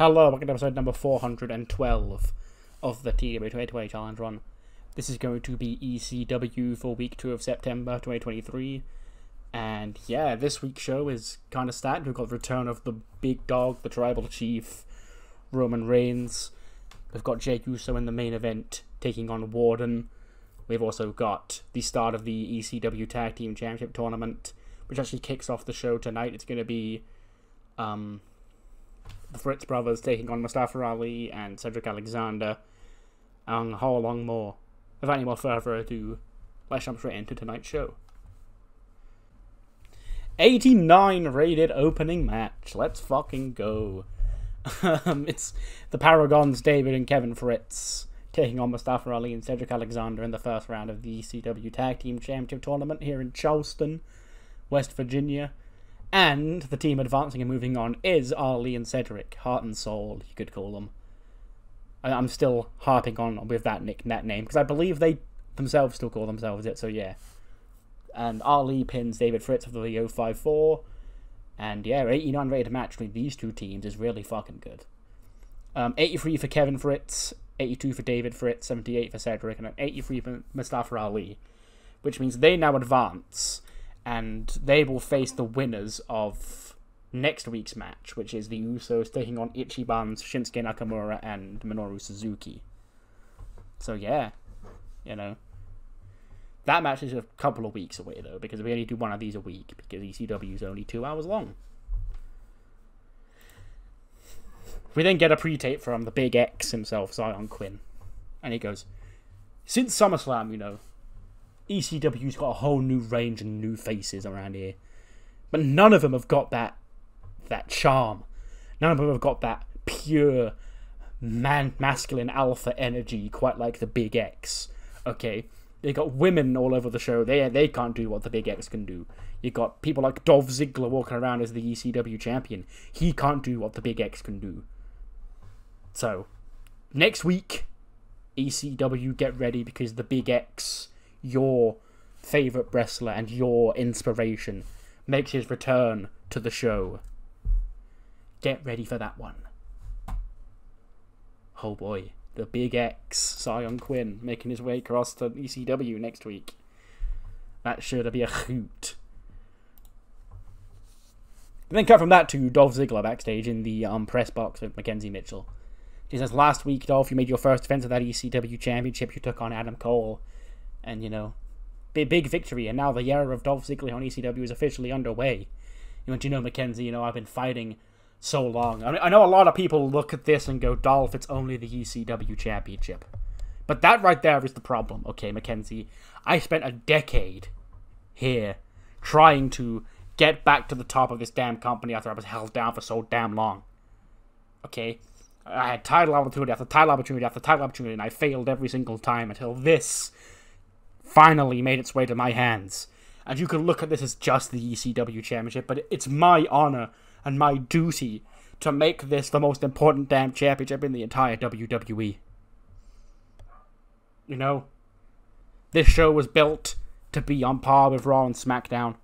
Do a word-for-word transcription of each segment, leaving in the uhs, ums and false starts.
Hello, welcome to episode number four hundred twelve of the T W twenty twenty Challenge Run. This is going to be E C W for week two of September twenty twenty-three. And yeah, this week's show is kind of stacked. We've got the return of the big dog, the tribal chief, Roman Reigns. We've got Jey Uso in the main event taking on Warden. We've also got the start of the E C W Tag Team Championship Tournament, which actually kicks off the show tonight. It's going to be um, the Fritz brothers taking on Mustafa Ali and Cedric Alexander, and a whole long more. Without any more further ado, let's jump straight into tonight's show. eighty-nine rated opening match. Let's fucking go. um, it's the Paragons, David and Kevin Fritz, taking on Mustafa Ali and Cedric Alexander in the first round of the E C W Tag Team Championship Tournament here in Charleston, West Virginia. And the team advancing and moving on is Ali and Cedric, heart and soul, you could call them. I, I'm still harping on with that nick that name, because I believe they themselves still call themselves it, so yeah. And Ali pins David Fritz with the oh five four, and yeah, eighty-nine rated match between these two teams is really fucking good. Um, eighty-three for Kevin Fritz, eighty-two for David Fritz, seventy-eight for Cedric, and eighty-three for Mustafa Ali, which means they now advance. And they will face the winners of next week's match, which is the Usos taking on Ichiban's Shinsuke Nakamura and Minoru Suzuki. So yeah, you know. That match is a couple of weeks away though, because we only do one of these a week, because E C W is only two hours long. We then get a pre-tape from the Big X himself, Zion Quinn. And he goes, "Since SummerSlam, you know, E C W's got a whole new range and new faces around here. But none of them have got that that charm. None of them have got that pure man masculine alpha energy quite like the Big X. Okay? They got women all over the show. They they can't do what the Big X can do. You got people like Dolph Ziggler walking around as the E C W champion. He can't do what the Big X can do. So, next week, E C W, get ready, because the Big X, your favourite wrestler and your inspiration, makes his return to the show. Get ready for that one." Oh boy, the Big X, Zion Quinn, making his way across to E C W next week. That should be a hoot. And then cut from that to Dolph Ziggler backstage in the um, press box with Mackenzie Mitchell. He says, "Last week, Dolph, you made your first defense of that E C W championship. You took on Adam Cole. And, you know, big, big victory. And now the era of Dolph Ziggler on E C W is officially underway. You know, do you know, Mackenzie, you know, I've been fighting so long. I mean, I know a lot of people look at this and go, Dolph, it's only the E C W championship. But that right there is the problem, okay, Mackenzie. I spent a decade here trying to get back to the top of this damn company after I was held down for so damn long. Okay? I had title opportunity after title opportunity after title opportunity, and I failed every single time until this finally made its way to my hands. And you can look at this as just the E C W championship, but it's my honor and my duty to make this the most important damn championship in the entire W W E. You know, this show was built to be on par with Raw and SmackDown,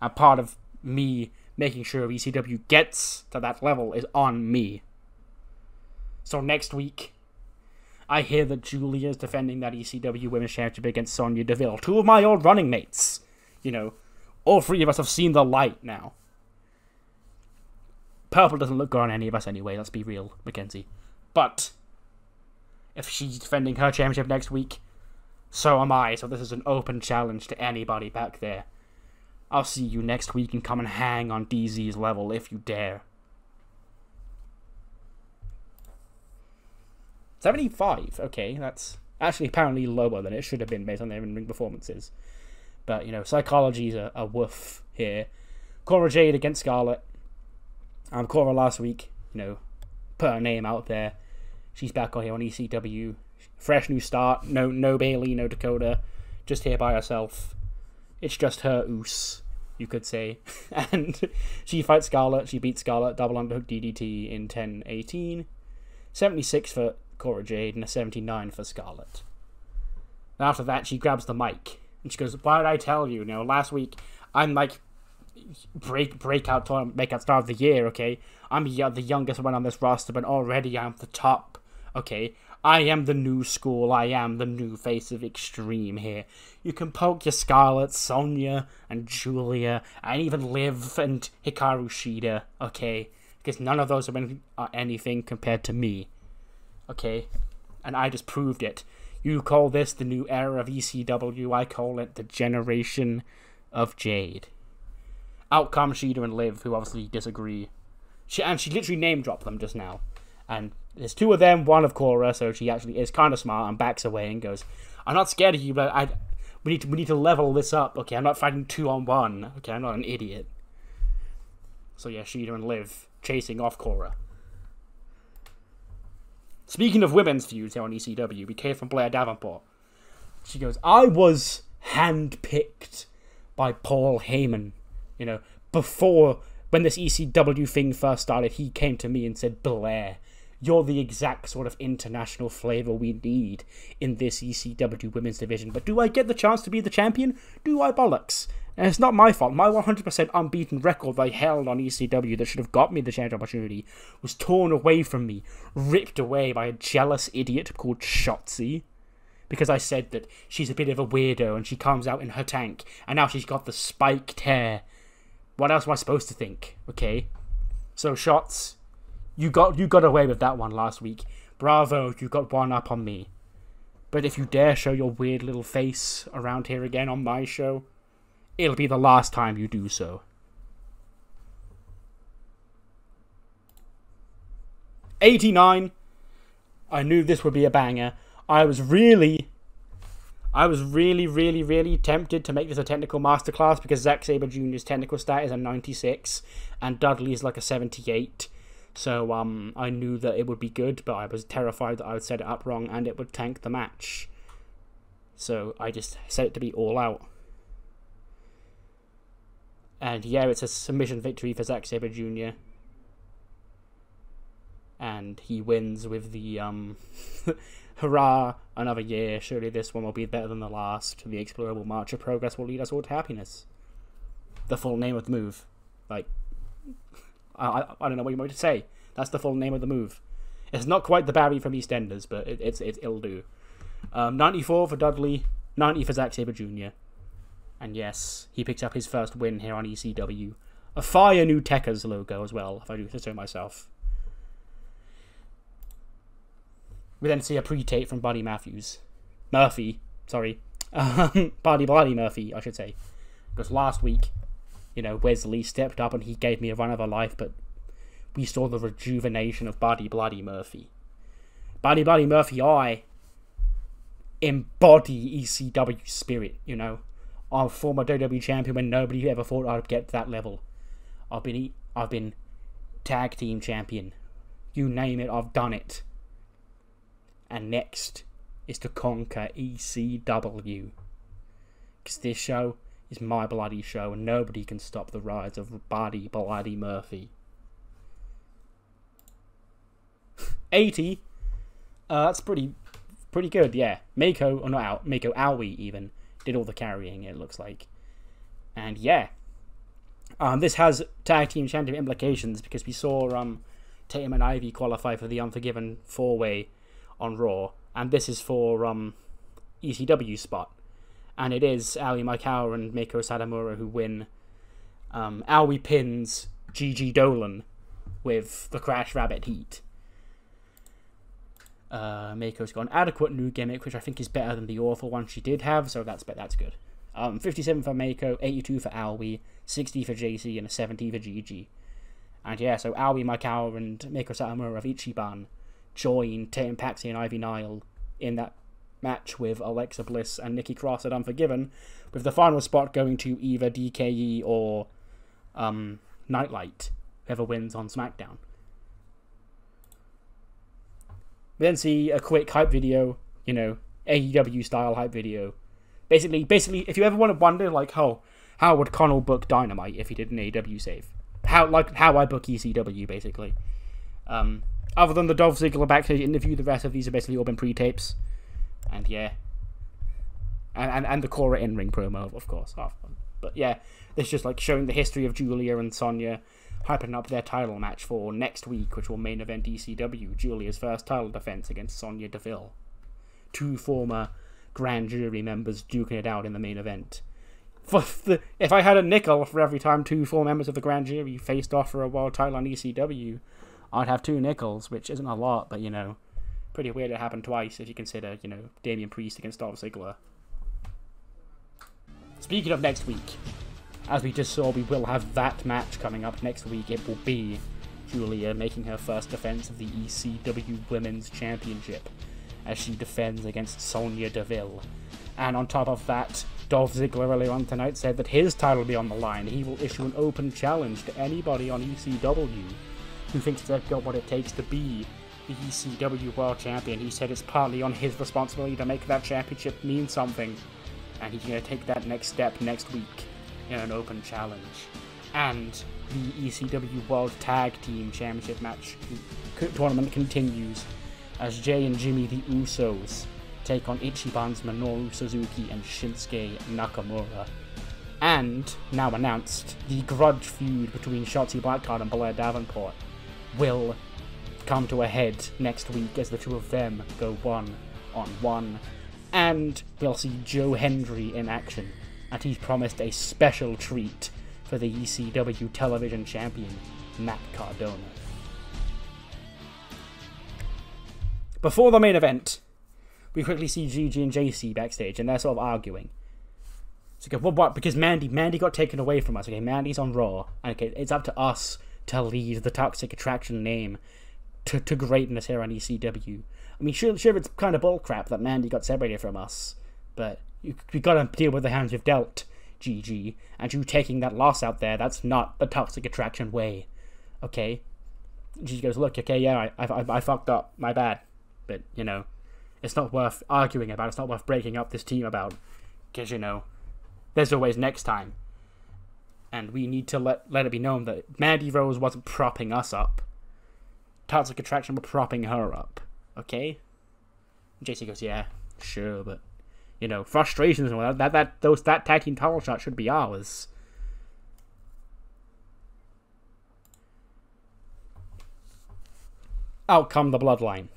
and part of me making sure E C W gets to that level is on me. So next week, I hear that Julia is defending that E C W Women's Championship against Sonya Deville. Two of my old running mates. You know, all three of us have seen the light now. Purple doesn't look good on any of us anyway, let's be real, Mackenzie. But if she's defending her championship next week, so am I. So this is an open challenge to anybody back there. I'll see you next week, and come and hang on D Z's level if you dare." seventy-five, okay, that's actually apparently lower than it should have been based on their in-ring performances. But, you know, psychology's a, a woof here. Cora Jade against Scarlett. Um, Cora last week, you know, put her name out there. She's back on here on E C W. Fresh new start, no no Bailey, no Dakota. Just here by herself. It's just her oos, you could say. And she fights Scarlett, she beats Scarlett, double underhook D D T in ten eighteen. seventy-six for Cora Jade and a seventy-nine for Scarlett. And after that, she grabs the mic and she goes, "Why did I tell you? You know, last week I'm like break breakout tournament, breakout star of the year. Okay, I'm the youngest one on this roster, but already I'm the top. Okay, I am the new school. I am the new face of Extreme here. You can poke your Scarlett, Sonya, and Julia, and even Liv and Hikaru Shida. Okay, because none of those have been uh, anything compared to me. Okay, and I just proved it. You call this the new era of E C W, I call it the generation of Jade. Out come Shida and Liv, who obviously disagree. She, and she literally name-dropped them just now. And there's two of them, one of Cora, so she actually is kind of smart and backs away and goes, I'm not scared of you, but I, we need to, we need to level this up. Okay, I'm not fighting two on one. Okay, I'm not an idiot. So yeah, Shida and Liv chasing off Cora. Speaking of women's feuds here on E C W, we came from Blair Davenport. She goes, I was handpicked by Paul Heyman. You know, before, when this E C W thing first started, he came to me and said, Blair, you're the exact sort of international flavor we need in this E C W women's division. But do I get the chance to be the champion? Do I bollocks? And it's not my fault. My one hundred percent unbeaten record I held on E C W that should have got me the chance opportunity was torn away from me, ripped away by a jealous idiot called Shotzi. Because I said that she's a bit of a weirdo and she comes out in her tank and now she's got the spiked hair. What else am I supposed to think? Okay. So Shots, you got you got away with that one last week. Bravo, you got one up on me. But if you dare show your weird little face around here again on my show, it'll be the last time you do so. eighty-nine. I knew this would be a banger. I was really... I was really, really, really tempted to make this a technical masterclass because Zack Sabre Junior's technical stat is a ninety-six and Dudley's like a seventy-eight. So um, I knew that it would be good, but I was terrified that I would set it up wrong and it would tank the match. So I just set it to be all out. And yeah, it's a submission victory for Zack Sabre Junior And he wins with the um, hurrah, another year, surely this one will be better than the last. The explorable march of progress will lead us all to happiness. The full name of the move. Like, I, I don't know what you want me to say. That's the full name of the move. It's not quite the Barry from EastEnders, but it, it's, it, it'll do. Um, ninety-four for Dudley, ninety for Zack Sabre Junior And yes, he picked up his first win here on E C W. A fire new Tekka's logo as well, if I do say so myself. We then see a pre-tape from Buddy Matthews. Murphy, sorry. Um, Buddy, Buddy Murphy, I should say. Because last week, you know, Wesley stepped up and he gave me a run of a life, but we saw the rejuvenation of Buddy Bloody Murphy. Buddy Bloody Murphy, I embody E C W spirit, you know. I'm a former W W E champion when nobody ever thought I'd get to that level. I've been, I've been tag team champion. You name it, I've done it. And next is to conquer E C W. Because this show is my bloody show and nobody can stop the rise of Buddy Bloody Murphy. eighty. Uh, that's pretty pretty good, yeah. Mako, or not out, Mako Aoi even, did all the carrying, it looks like. And yeah. Um, this has tag team championship implications because we saw um, Tatum and Ivy qualify for the Unforgiven four-way on Raw, and this is for um, E C W spot, and it is Aoi Maikawa and Mako Satamura who win. Um, Aoi pins Gigi Dolan with the Crash Rabbit Heat. Uh, Mako's got an adequate new gimmick, which I think is better than the awful one she did have, so that's that's good. Um, fifty-seven for Mako, eighty-two for Aoi, sixty for J C, and a seventy for Gigi. And yeah, so Aoi Maikawa and Mako Satamura of Ichiban join Tatum Paxi and Ivy Nile in that match with Alexa Bliss and Nikki Cross at Unforgiven, with the final spot going to either D K E or um, Nightlight, whoever wins on SmackDown. We then see a quick hype video, you know, A E W style hype video. Basically, basically, if you ever want to wonder, like, oh, how would Connell book Dynamite if he did an A E W save? How, like, how I book E C W, basically. Um... Other than the Dolph Ziggler backstage interview, the rest of these have basically all been pre-tapes. And yeah. And, and, and the Cora in-ring promo, of course. Half fun. But yeah, it's just like showing the history of Julia and Sonya, hyping up their title match for next week, which will main event E C W, Julia's first title defense against Sonya Deville. Two former grand jury members duking it out in the main event. For the, if I had a nickel for every time two former members of the grand jury faced off for a world title on E C W, I'd have two nickels, which isn't a lot, but you know, pretty weird it happened twice if you consider, you know, Damian Priest against Dolph Ziggler. Speaking of next week, as we just saw, we will have that match coming up next week. It will be Julia making her first defense of the E C W Women's Championship as she defends against Sonya Deville. And on top of that, Dolph Ziggler earlier on tonight said that his title will be on the line. He will issue an open challenge to anybody on E C W who thinks they've got what it takes to be the E C W World Champion. He said it's partly on his responsibility to make that championship mean something, and he's going to take that next step next week in an open challenge. And the E C W World Tag Team Championship match tournament continues as Jey and Jimmy the Usos take on Ichiban's Minoru Suzuki and Shinsuke Nakamura. And, now announced, the grudge feud between Shotzi Blackheart and Blair Davenport will come to a head next week as the two of them go one on one. And we'll see Joe Hendry in action, and he's promised a special treat for the E C W television champion, Matt Cardona. Before the main event, we quickly see Gigi and J C backstage, and they're sort of arguing. So, okay, well, what? Because Mandy, Mandy got taken away from us. Okay, Mandy's on Raw. Okay, it's up to us to lead the Toxic Attraction name to, to greatness here on E C W. I mean, sure, sure, it's kind of bullcrap that Mandy got separated from us, but you, you gotta deal with the hands you've dealt, Gigi. And you taking that loss out there, that's not the Toxic Attraction way. Okay? Gigi goes, look, okay, yeah, I, I, I fucked up. My bad. But, you know, it's not worth arguing about. It's not worth breaking up this team about. Because, you know, there's always next time. And we need to let, let it be known that Mandy Rose wasn't propping us up. Toxic Attraction were propping her up. Okay? J C goes, yeah, sure, but, you know, frustrations and all that, that, that, those, that tag team title shot should be ours. Out come the Bloodline.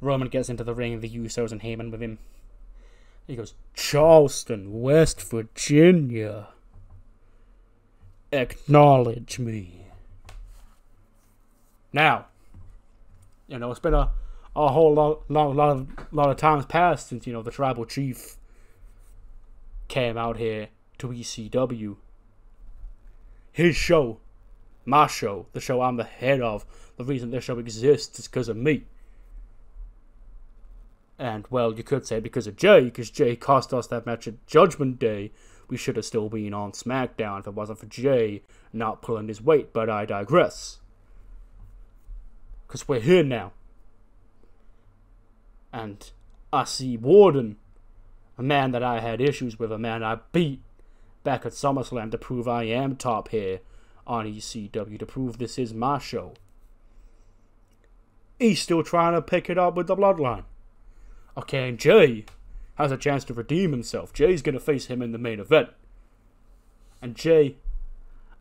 Roman gets into the ring, the Usos and Heyman with him. He goes, Charleston, West Virginia. Acknowledge me. Now, you know, it's been a, a whole lot, lot, lot, of, lot of times passed since, you know, the tribal chief came out here to E C W. His show, my show, the show I'm the head of, the reason this show exists is because of me. And, well, you could say because of Jey, because Jey cost us that match at Judgment Day. We should have still been on SmackDown if it wasn't for Jey not pulling his weight, but I digress. Because we're here now. And I see Warden, a man that I had issues with, a man I beat back at SummerSlam to prove I am top here on E C W, to prove this is my show. He's still trying to pick it up with the Bloodline. Okay, and Jey has a chance to redeem himself. Jay's going to face him in the main event. And Jey,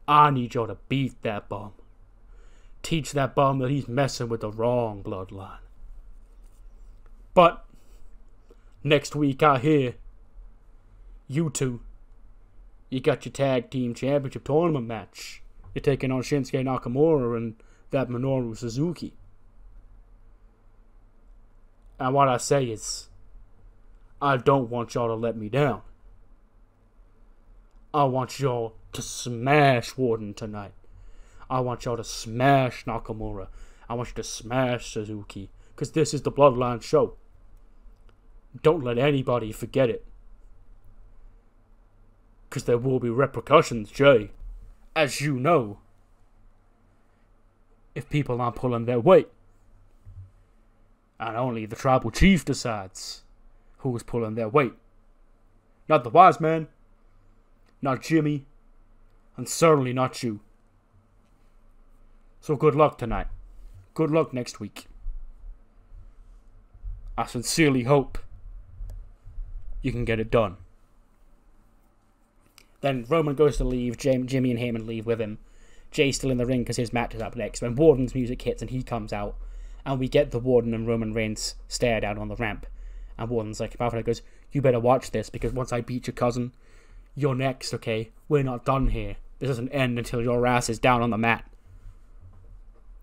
I need you to beat that bum. Teach that bum that he's messing with the wrong Bloodline. But next week I hear you two, you got your tag team championship tournament match. You're taking on Shinsuke Nakamura and that Minoru Suzuki. And what I say is, I don't want y'all to let me down. I want y'all to smash Warden tonight. I want y'all to smash Nakamura. I want you to smash Suzuki. Because this is the Bloodline show. Don't let anybody forget it. Because there will be repercussions, Jey. As you know, if people aren't pulling their weight. And only the tribal chief decides who's pulling their weight. Not the wise man. Not Jimmy. And certainly not you. So good luck tonight. Good luck next week. I sincerely hope you can get it done. Then Roman goes to leave. Jim, Jimmy and Heyman leave with him. Jay's still in the ring because his match is up next. When Warden's music hits and he comes out, and we get the Warden and Roman Reigns stare down on the ramp. And Warden's like, Malfred goes, you better watch this, because once I beat your cousin, you're next, okay? We're not done here. This doesn't end until your ass is down on the mat.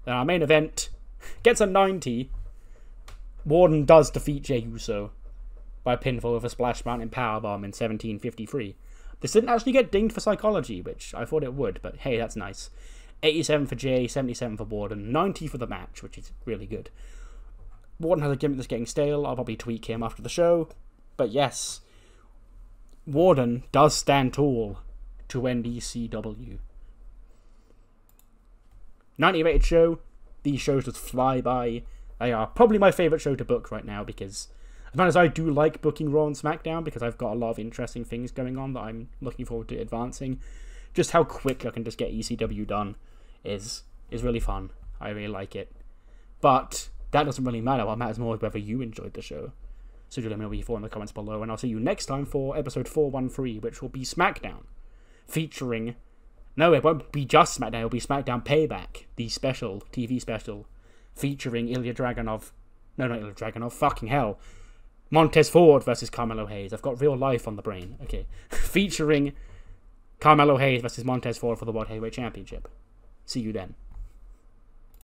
Then our main event gets a ninety. Warden does defeat Jey Uso by pinfall with a Splash Mountain Powerbomb in seventeen fifty-three. This didn't actually get dinged for psychology, which I thought it would, but hey, that's nice. eighty-seven for Jey, seventy-seven for Warden, ninety for the match, which is really good. Warden has a gimmick that's getting stale. I'll probably tweak him after the show. But yes, Warden does stand tall to end E C W. ninety rated show. These shows just fly by. They are probably my favourite show to book right now, because as much as I do like booking Raw and SmackDown, because I've got a lot of interesting things going on that I'm looking forward to advancing, just how quick I can just get E C W done is is really fun. I really like it. But that doesn't really matter. What matters more is whether you enjoyed the show. So do let me know what you thought in the comments below, and I'll see you next time for episode four one three, which will be SmackDown, featuring... No, it won't be just SmackDown, it'll be SmackDown Payback, the special, T V special, featuring Ilya Dragunov... No, not Ilya Dragunov, fucking hell. Montez Ford versus Carmelo Hayes. I've got real life on the brain. Okay. Featuring Carmelo Hayes versus Montez Ford for the World Heavyweight Championship. See you then.